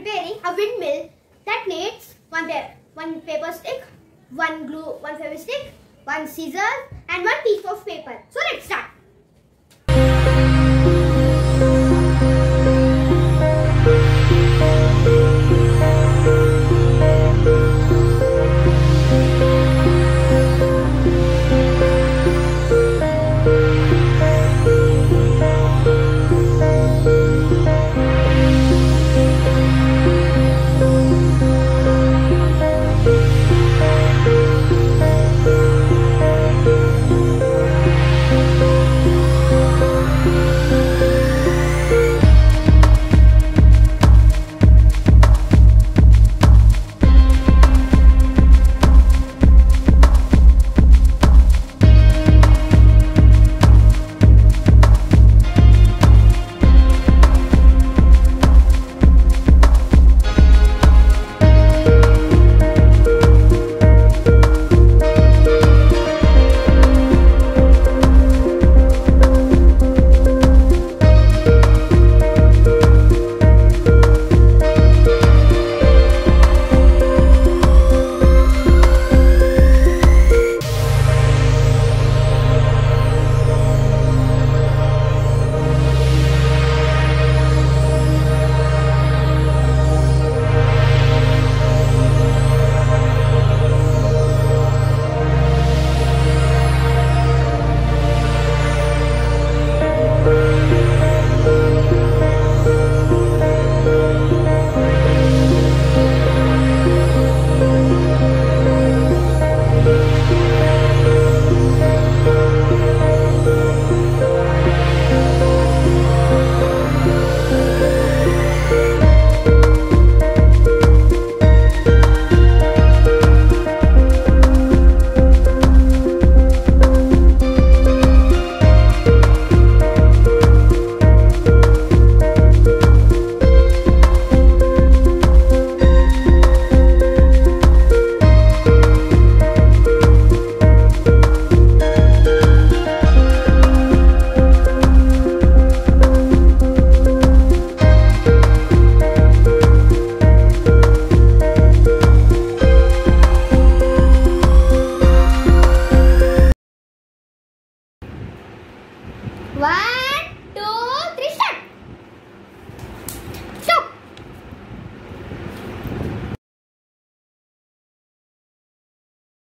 preparing a windmill that needs one paper stick, one glue, one fabric stick, one scissors and one piece of paper. So let's start.